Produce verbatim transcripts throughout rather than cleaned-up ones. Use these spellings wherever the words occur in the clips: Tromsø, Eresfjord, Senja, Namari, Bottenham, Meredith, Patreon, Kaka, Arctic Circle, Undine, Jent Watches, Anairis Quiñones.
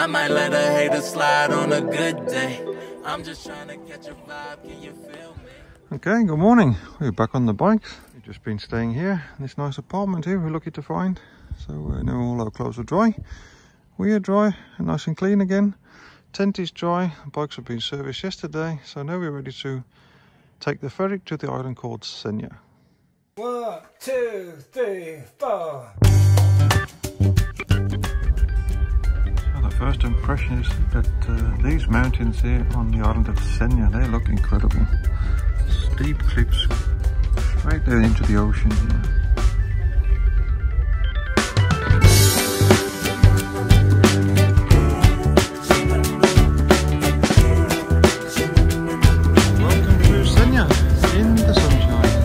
I might let a hater slide on a good day. I'm just trying to catch a vibe, can you feel me? Okay, good morning. We're back on the bike. We've just been staying here in this nice apartment here we're lucky to find. So uh, now all our clothes are dry. We are dry and nice and clean again. Tent is dry. The bikes have been serviced yesterday. So now we're ready to take the ferry to the island called Senja. One, two, three, four. First impression is that uh, these mountains here on the island of Senja, they look incredible. Steep cliffs straight down into the ocean. Welcome to Senja in the sunshine.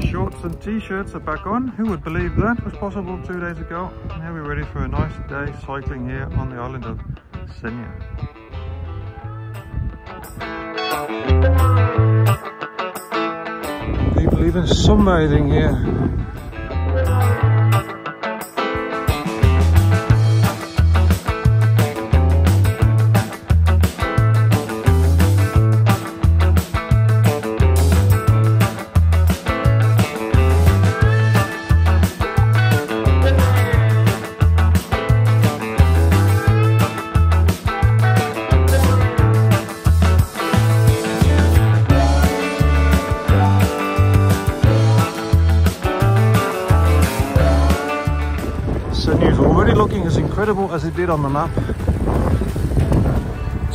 Shorts and t-shirts are back on. Who would believe that? Was possible two days ago. Now we're ready for a nice day cycling here on the island of Senja. People even sunbathing here. As it did on the map.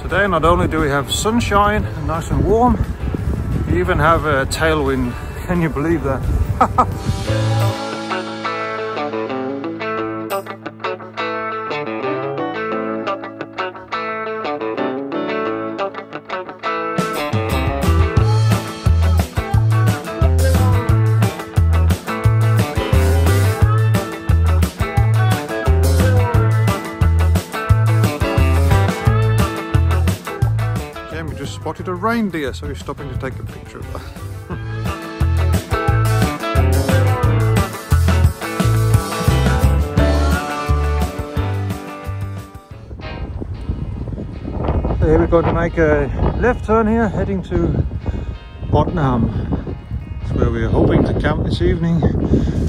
Today not only do we have sunshine and nice and warm, we even have a tailwind. Can you believe that? Spotted a reindeer, so he's stopping to take a picture of that. Here we're going to make a left turn here, heading to Bottenham. That's where we're hoping to camp this evening.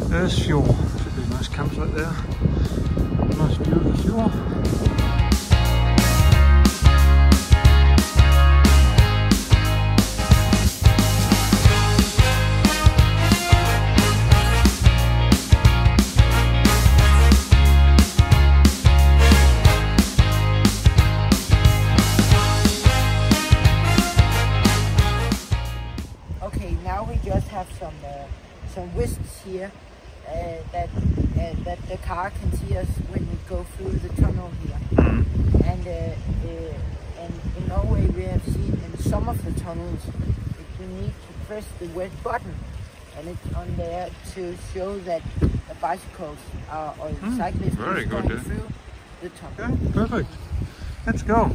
There's shore. Should be a nice campsite there. Nice view of the shore. Here uh, that uh, that the car can see us when we go through the tunnel here, and uh, uh, and in Norway we have seen in some of the tunnels that you need to press the red button, and it's on there to show that the bicycles are, or the cyclists are going good, through eh? the tunnel. Okay, perfect. Let's go.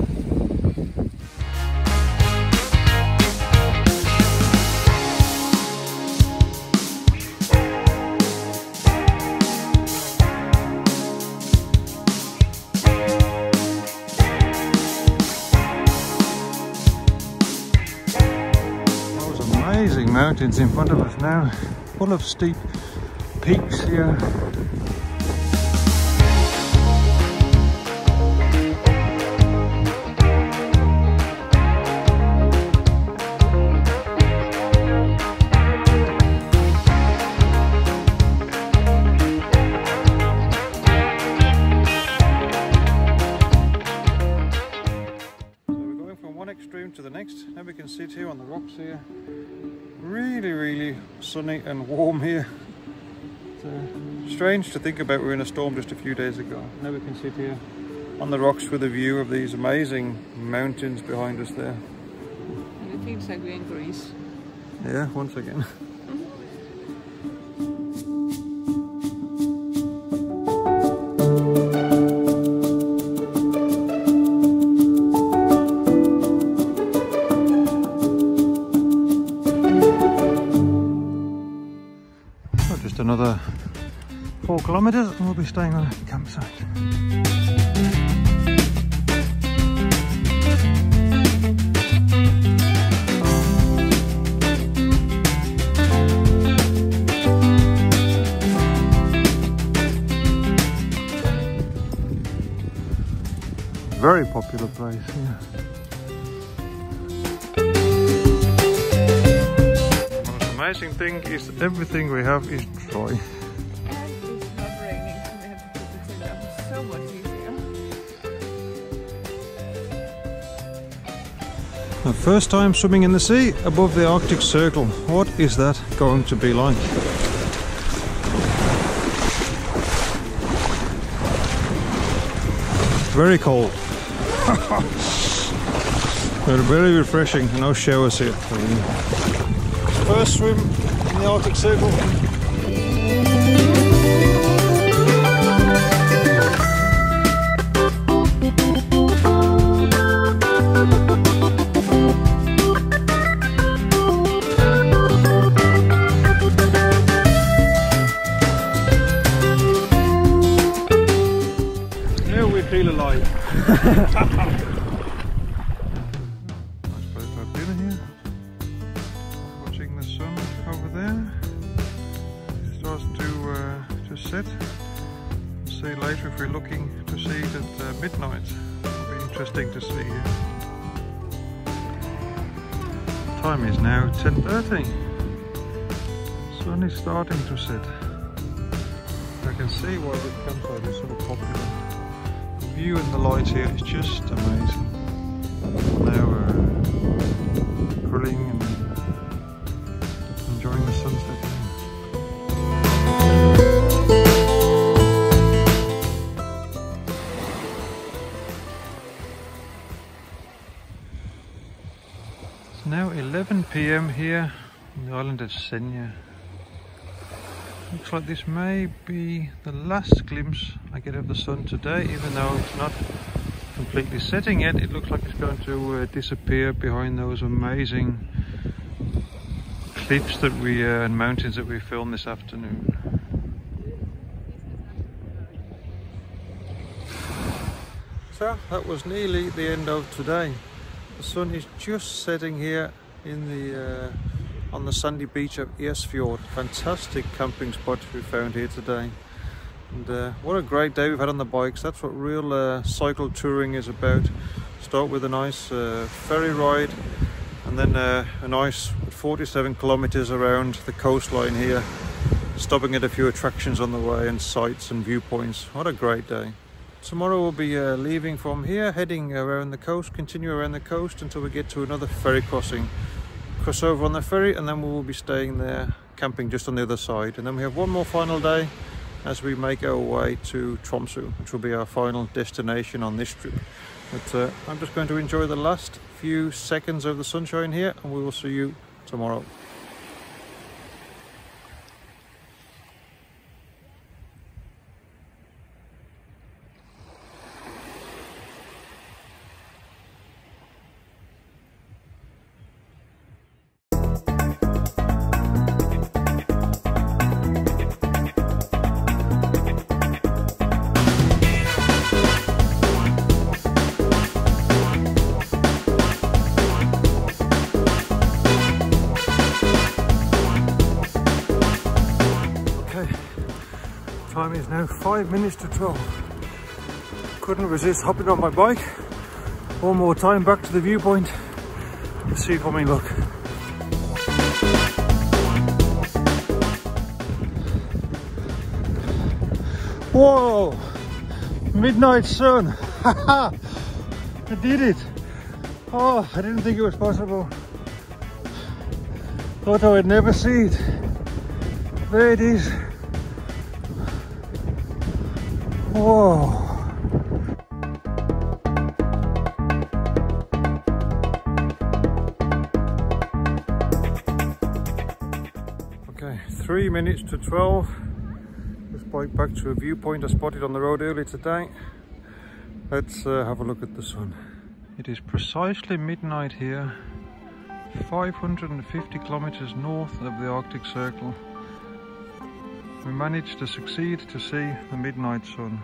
Mountains in front of us now, full of steep peaks here. So we're going from one extreme to the next. Now we can sit here on the rocks here. Really, really sunny and warm here. It's uh, strange to think about. We were in a storm just a few days ago. Now we can sit here on the rocks with a view of these amazing mountains behind us there. And it feels like we're in Greece. Yeah, once again. four kilometers and we'll be staying on a campsite. Very popular place here. The most amazing thing is everything we have is dry. And it's not raining, so we have to put this in there. It's so much easier. The first time swimming in the sea above the Arctic Circle. What is that going to be like? Very cold. They're very refreshing, no showers here. First swim in the Arctic Circle. Now we feel alive. Midnight. It'll be interesting to see you. Time is now ten thirty. Sun is starting to set. I can see why the campsite is so popular. The view and the light here is just amazing. Now we're grilling and enjoying the sunset. Now eleven p m here on the island of Senja. Looks like this may be the last glimpse I get of the sun today, even though it's not completely setting yet. It looks like it's going to uh, disappear behind those amazing cliffs that we uh, and mountains that we filmed this afternoon. So that was nearly the end of today. The sun is just setting here in the, uh, on the sandy beach of Eresfjord. Fantastic camping spot we found here today. And uh, what a great day we've had on the bikes. That's what real uh, cycle touring is about. Start with a nice uh, ferry ride and then uh, a nice forty-seven kilometers around the coastline here. Stopping at a few attractions on the way and sights and viewpoints. What a great day. Tomorrow we'll be uh, leaving from here, heading around the coast, continue around the coast until we get to another ferry crossing. Cross over on the ferry and then we'll be staying there, camping just on the other side. And then we have one more final day as we make our way to Tromsø, which will be our final destination on this trip. But uh, I'm just going to enjoy the last few seconds of the sunshine here and we will see you tomorrow. Time is now five minutes to twelve. Couldn't resist hopping on my bike. One more time back to the viewpoint and see how many look. Whoa! Midnight sun! Haha! I did it! Oh, I didn't think it was possible. Thought I would never see it. There it is. Whoa! Okay, three minutes to twelve. Just bike back to a viewpoint I spotted on the road earlier today. Let's uh, have a look at the sun. It is precisely midnight here, five hundred fifty kilometers north of the Arctic Circle. we managed to succeed to see the midnight sun.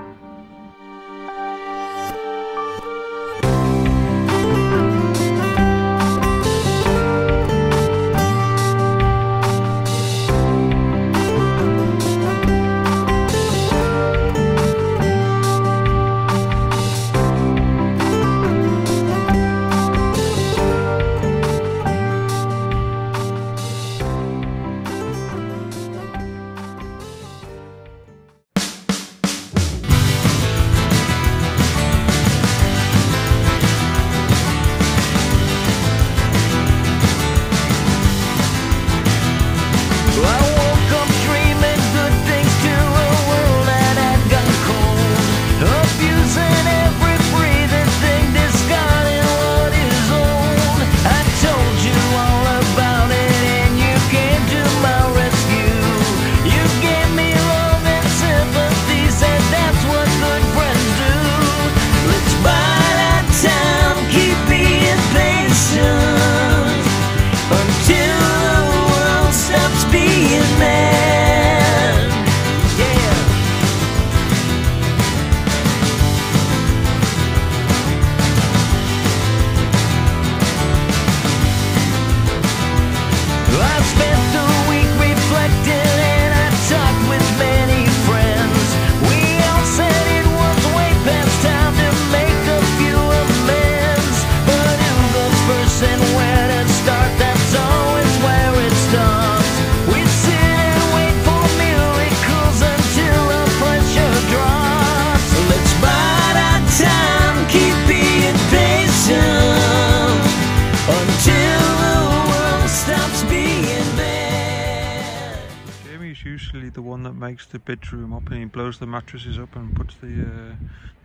The one that makes the bedroom up, and he blows the mattresses up and puts the, uh,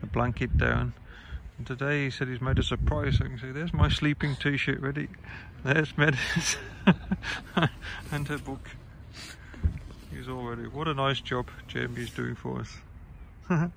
the blanket down. And today he said he's made a surprise. I can see there's my sleeping t-shirt ready, there's Meredith and her book. He's all ready. What a nice job Jamie's doing for us.